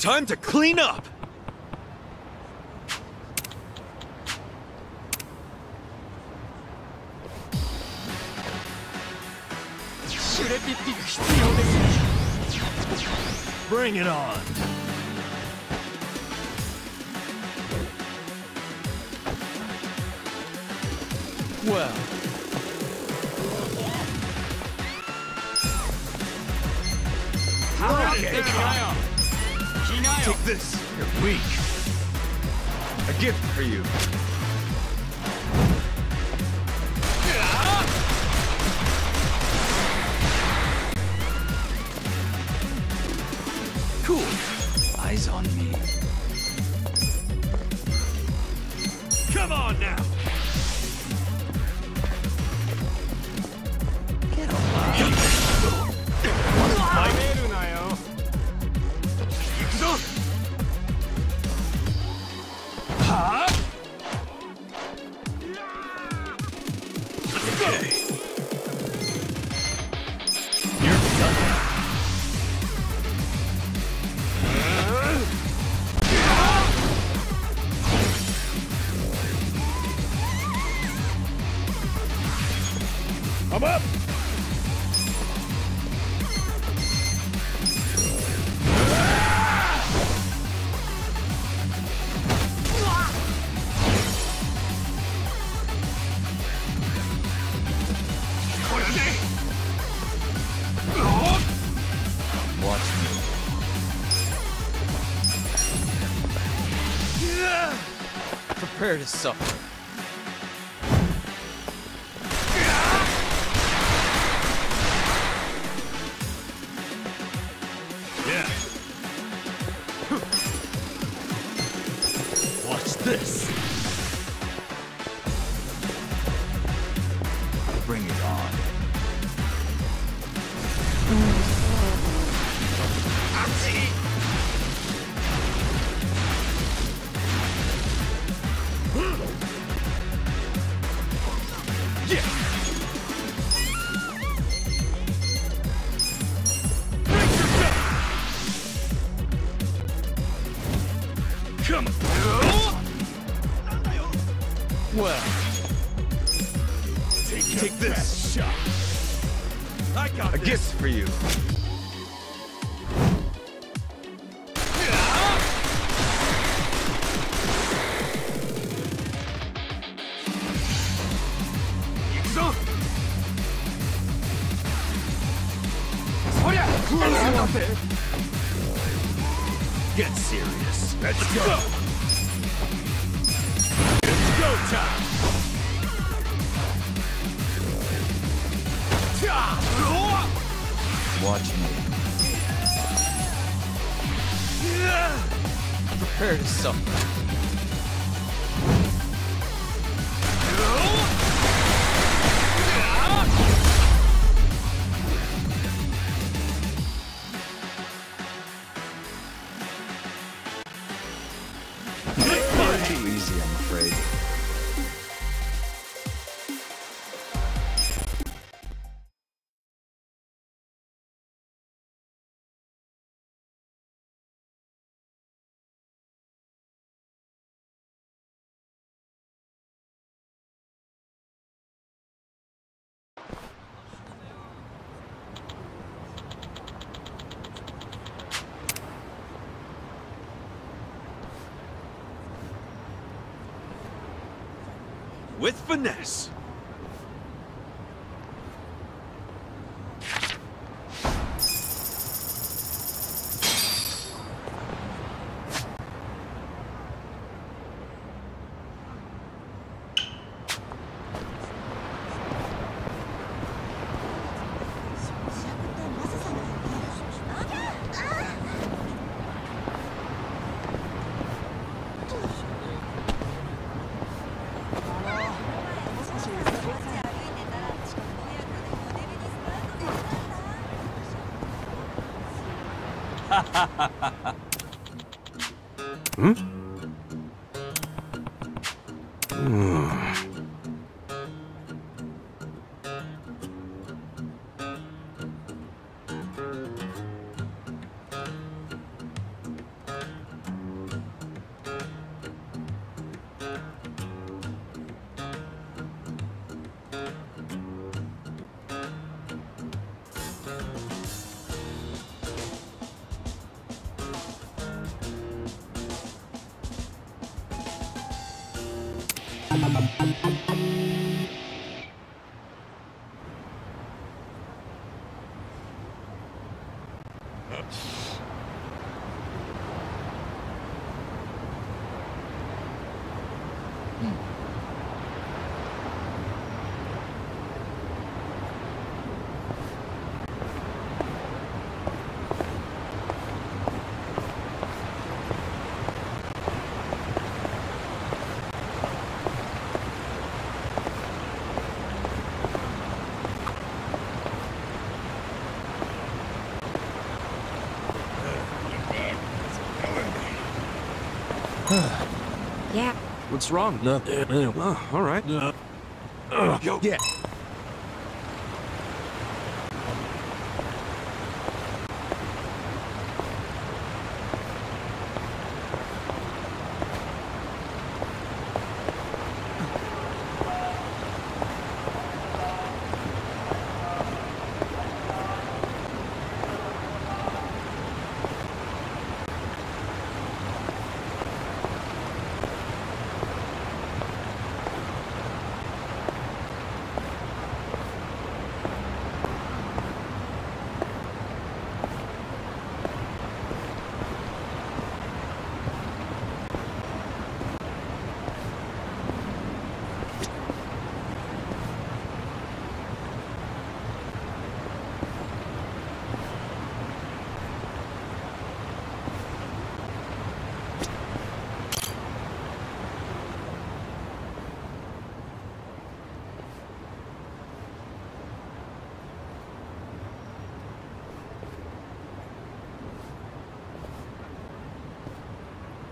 Time to clean up! Bring it on! Well... How take this, you're weak. A gift for you. Cool. Eyes on me. Come on now. Get alive. Prepare to suffer. Yeah. Watch this. Bring it on. I see. Get serious. Let's go. It's go time. Watch me. Prepare to suffer. With finesse. Hmm? Yeah. What's wrong? No. Oh, all right. No. Yo. Yeah.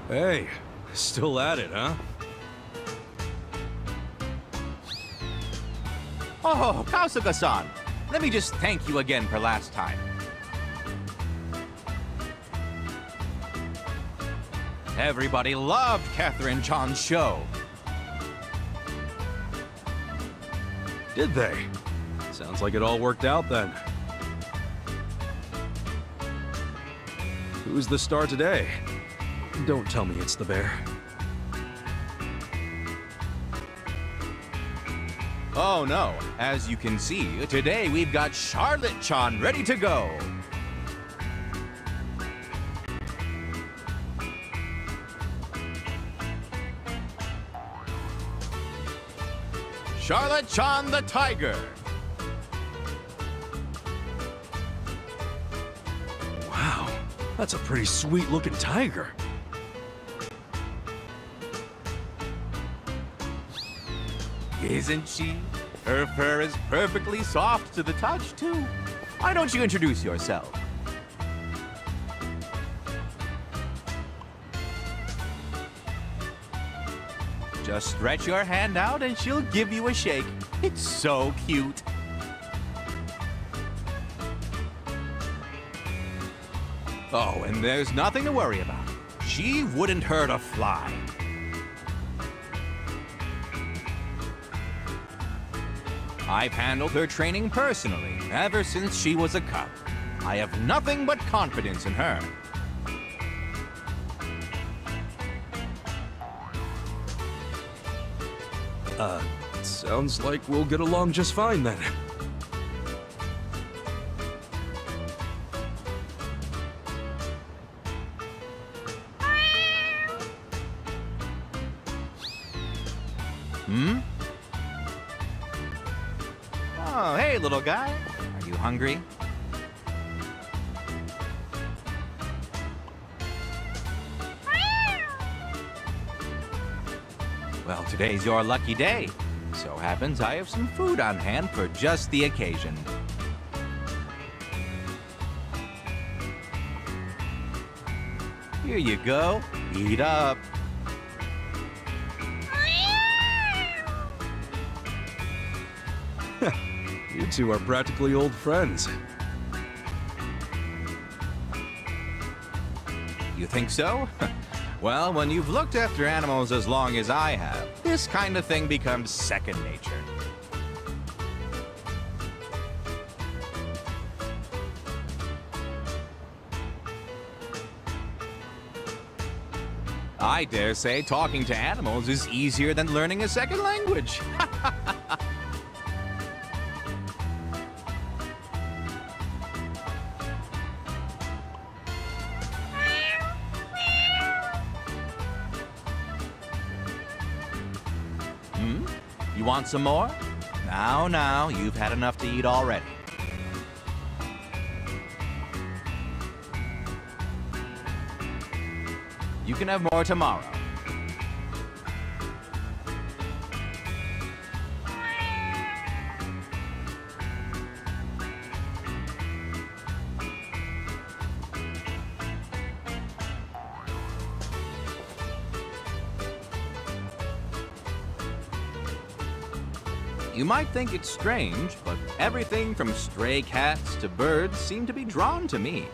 Hey, still at it, huh? Oh, Kasuga-san! Let me just thank you again for last time. Everybody loved Catherine Chan's show. Did they? Sounds like it all worked out then. Who's the star today? Don't tell me it's the bear. Oh no, as you can see, today we've got Charlotte Chan ready to go. Charlotte Chan the tiger. Wow, that's a pretty sweet looking tiger. Isn't she? Her fur is perfectly soft to the touch, too. Why don't you introduce yourself? Just stretch your hand out and she'll give you a shake. It's so cute. Oh, and there's nothing to worry about. She wouldn't hurt a fly. I've handled her training personally ever since she was a cub. I have nothing but confidence in her. Sounds like we'll get along just fine then. Hmm? Oh, hey, little guy. Are you hungry? Well, today's your lucky day. So happens I have some food on hand for just the occasion. Here you go. Eat up. You two are practically old friends. You think so? Well, when you've looked after animals as long as I have, this kind of thing becomes second nature. I dare say talking to animals is easier than learning a second language. You want some more? Now, you've had enough to eat already. You can have more tomorrow. You might think it's strange, but everything from stray cats to birds seem to be drawn to me.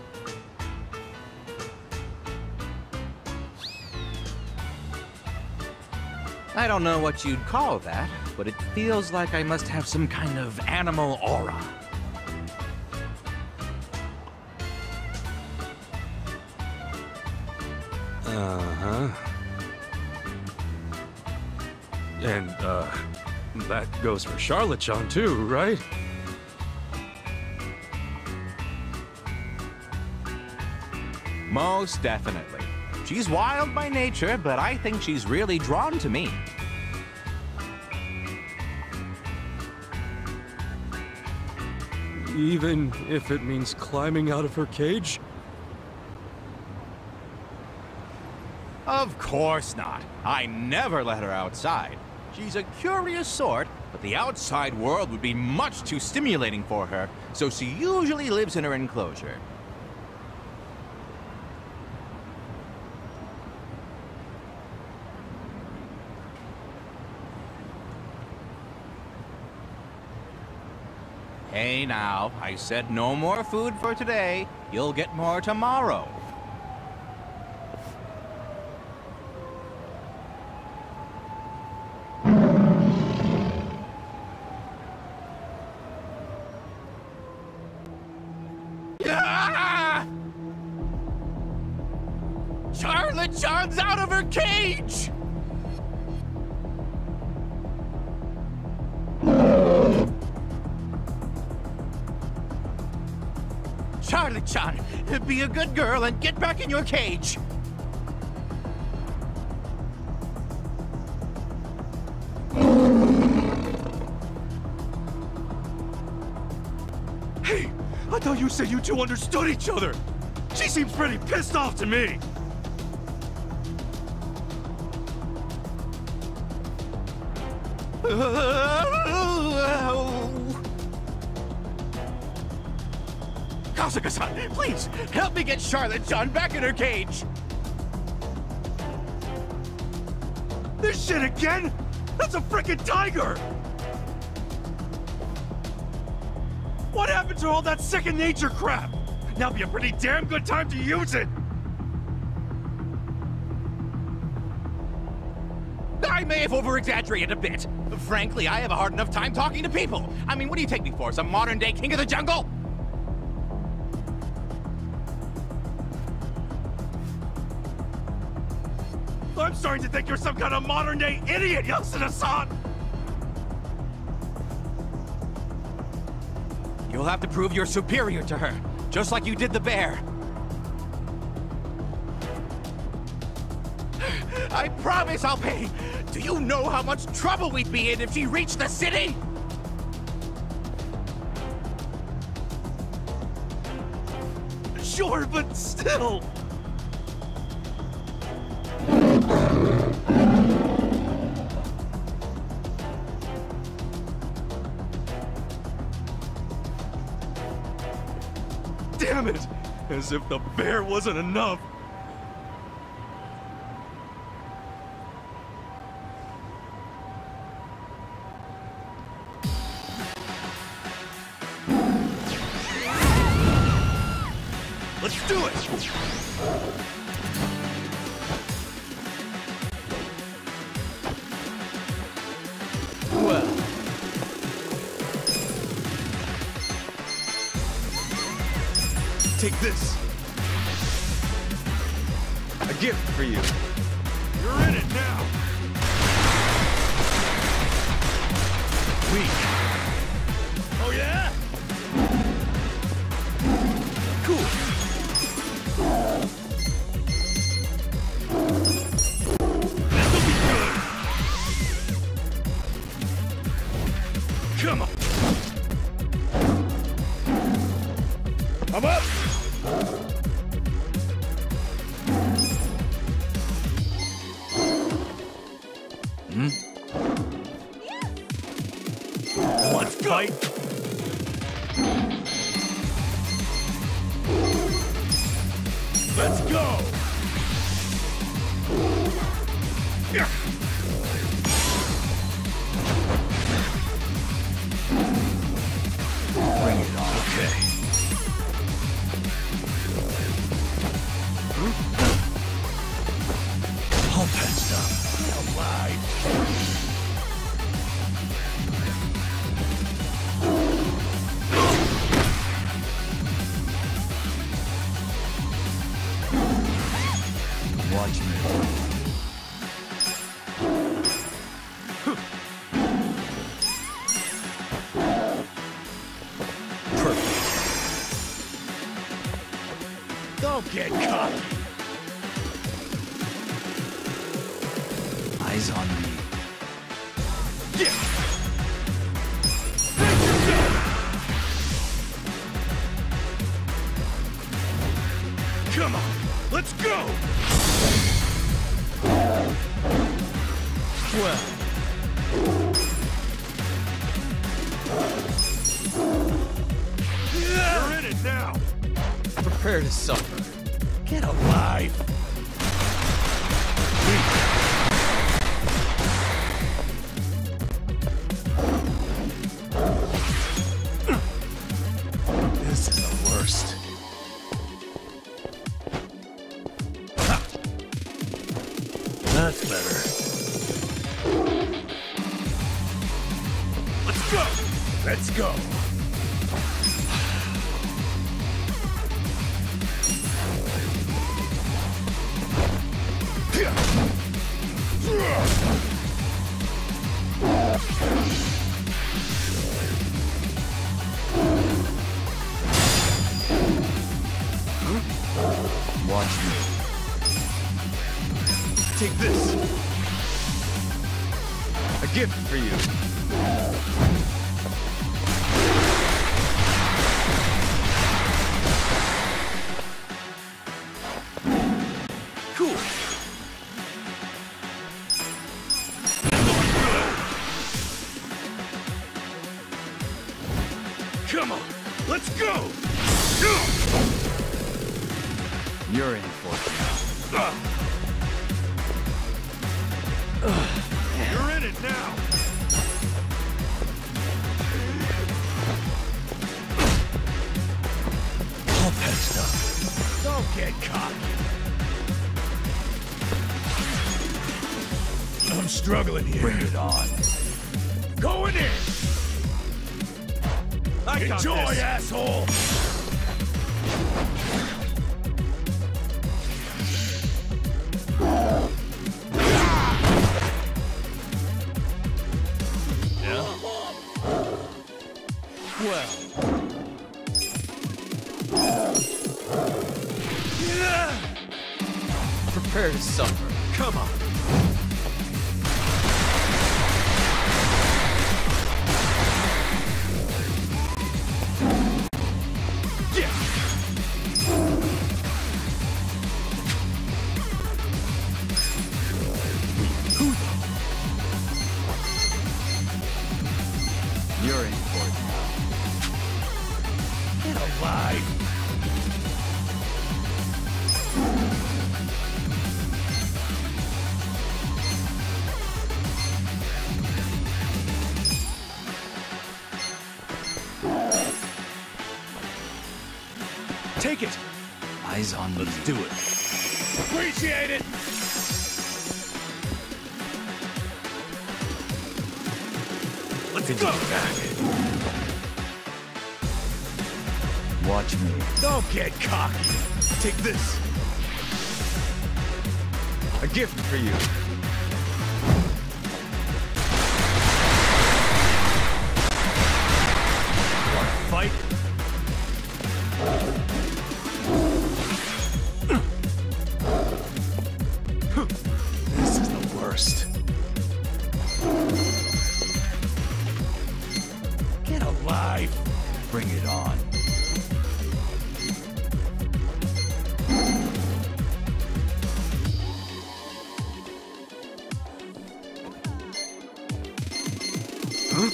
I don't know what you'd call that, but it feels like I must have some kind of animal aura. And, that goes for Charlotte Chan too, right? Most definitely. She's wild by nature, but I think she's really drawn to me. Even if it means climbing out of her cage? Of course not. I never let her outside. She's a curious sort, but the outside world would be much too stimulating for her, so she usually lives in her enclosure. Hey now, I said no more food for today. You'll get more tomorrow. Charlotte Chan's out of her cage! Charlotte Chan, be a good girl and get back in your cage! Hey, I thought you said you two understood each other! She seems pretty pissed off to me! Kasuga-san, please, help me get Charlotte Chan back in her cage! This shit again? That's a frickin' tiger! What happened to all that second nature crap? Now'd be a pretty damn good time to use it! I may have over-exaggerated a bit. Frankly, I have a hard enough time talking to people. I mean, what do you take me for, some modern-day king of the jungle? I'm starting to think you're some kind of modern-day idiot, Yasuda-san! You'll have to prove you're superior to her, just like you did the bear. I promise I'll pay! Do you know how much trouble we'd be in if she reached the city?! Sure, but still! Damn it! As if the bear wasn't enough! Let's do it! Take this. A gift for you. You're in it now. Weak. Oh yeah? Cool. This'll be good. Come on. I'm up. Let's go! Let's go! Yeah. Bring it on. Okay. All patched up. Alive. Watch me. Perfect. Don't get caught. Eyes on me. Yeah. Brace yourself. Come on, let's go. Well, you're in it now. Prepare to suffer. Get alive. This is the worst. That's better. Go! Let's go! Watch me. Take this! A gift for you! Cool. Come on, let's go. You're in for it now. You're in it now. All patched up. Don't get cocky. I'm struggling here. Bring it on. Going in. I got this. Enjoy, asshole. Yeah. Well. Yeah. Prepare to suffer. Come on. You're in for it now. Get alive! Take it! eyes on me. Let's do it. Appreciate it! Let's go back. Watch me. Don't get cocky. Take this. A gift for you. Fight. This is the worst. Get alive. Bring it on. Huh?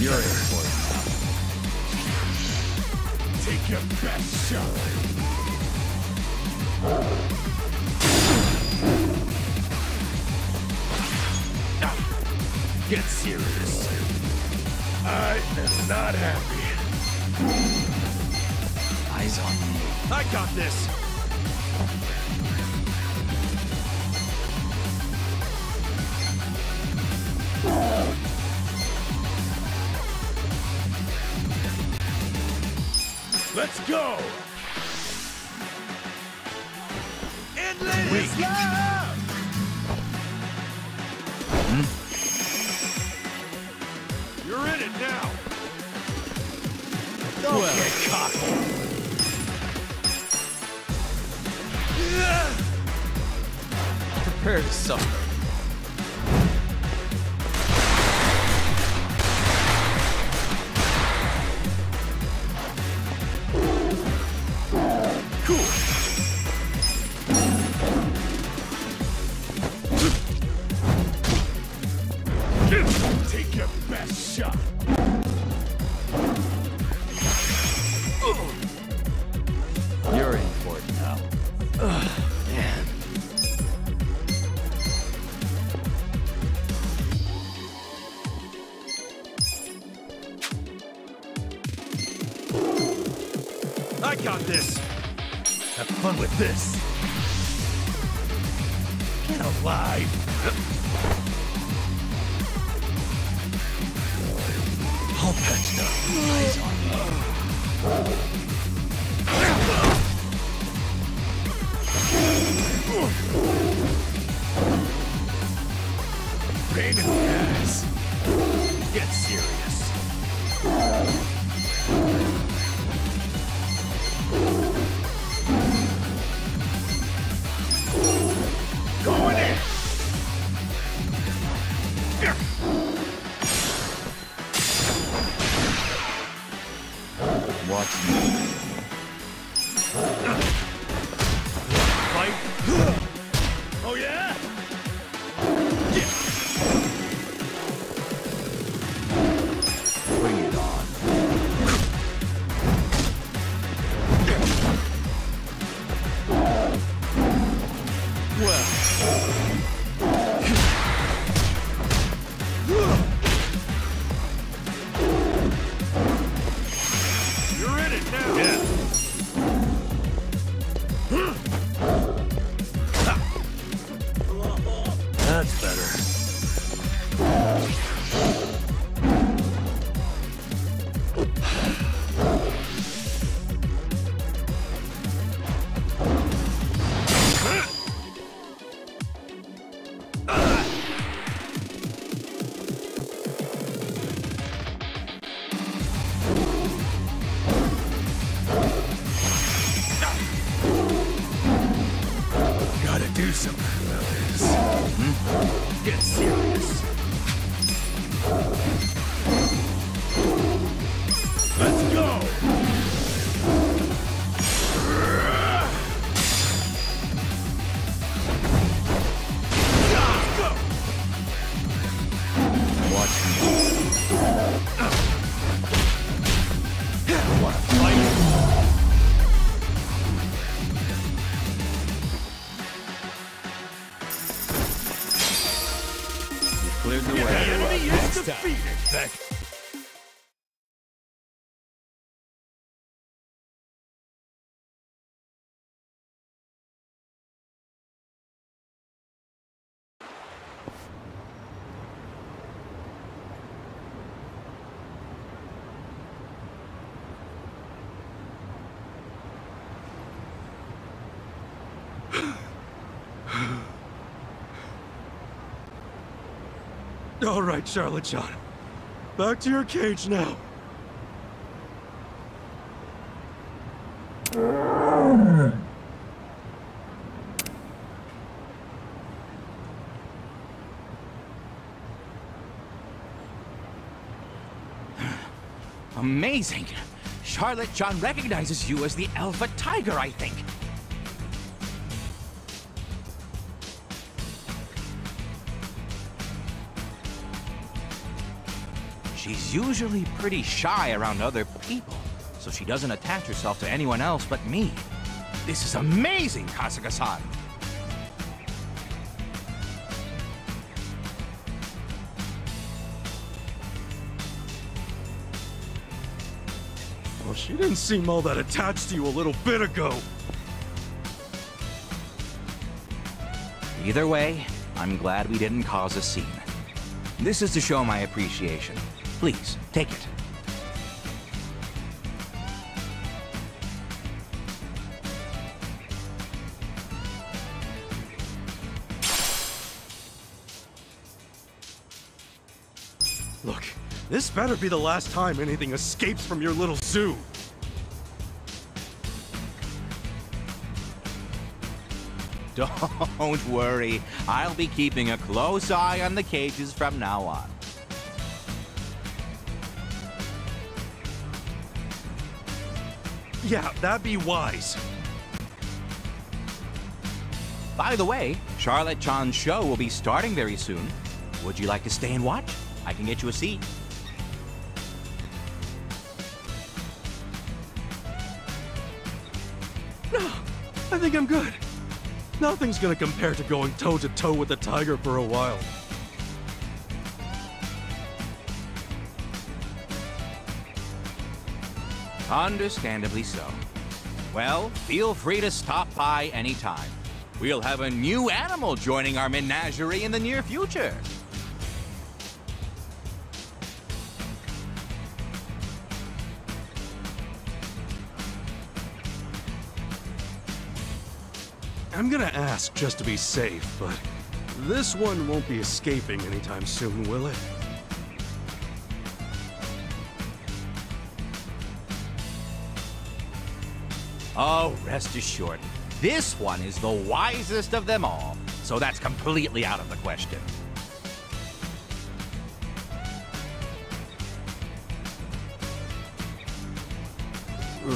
You're in for it. Take your best shot. Now, get serious. I am not happy. Eyes on me. I got this. Let's go! Endless Wait. Love! Hmm? You're in it now! Don't get caught! Prepare to suffer. Take your best shot. You're in for it now. Man. I got this. Have fun with this. Get alive. I'll patch the eyes on you. Pain in the ass. Get serious. Going in. Watch me. Fight. Oh, yeah? Yeah. Bring it on. Well. That's better. Gotta do something about this. Get serious. Let's go! Watch me. I wanna fight. Cleared the way. Next time. All right, Charlotte Chan. Back to your cage now. Amazing! Charlotte Chan recognizes you as the Alpha Tiger, I think. She's usually pretty shy around other people, so she doesn't attach herself to anyone else but me. This is amazing, Kasuga-san! Well, she didn't seem all that attached to you a little bit ago. Either way, I'm glad we didn't cause a scene. This is to show my appreciation. Please, take it. Look, this better be the last time anything escapes from your little zoo. Don't worry, I'll be keeping a close eye on the cages from now on. Yeah, that'd be wise. By the way, Charlotte Chan's show will be starting very soon. Would you like to stay and watch? I can get you a seat. No, I think I'm good. Nothing's gonna compare to going toe-to-toe with the tiger for a while. Understandably so. Well, feel free to stop by anytime. We'll have a new animal joining our menagerie in the near future. I'm gonna ask just to be safe, but this one won't be escaping anytime soon, will it? Oh, rest assured, this one is the wisest of them all, so that's completely out of the question.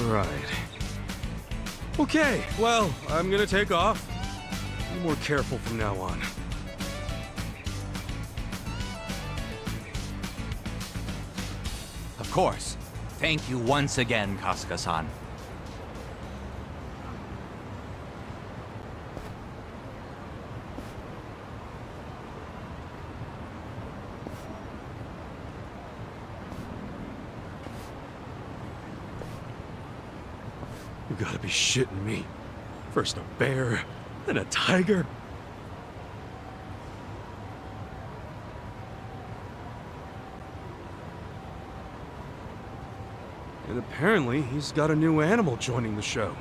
Right. Okay, well, I'm gonna take off. Be more careful from now on. Of course. Thank you once again, Kasuka-san. You gotta be shitting me. First a bear, then a tiger. And apparently, he's got a new animal joining the show.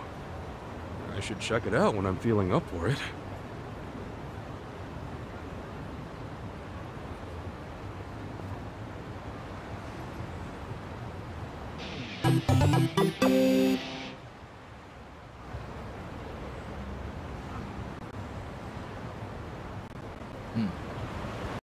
I should check it out when I'm feeling up for it.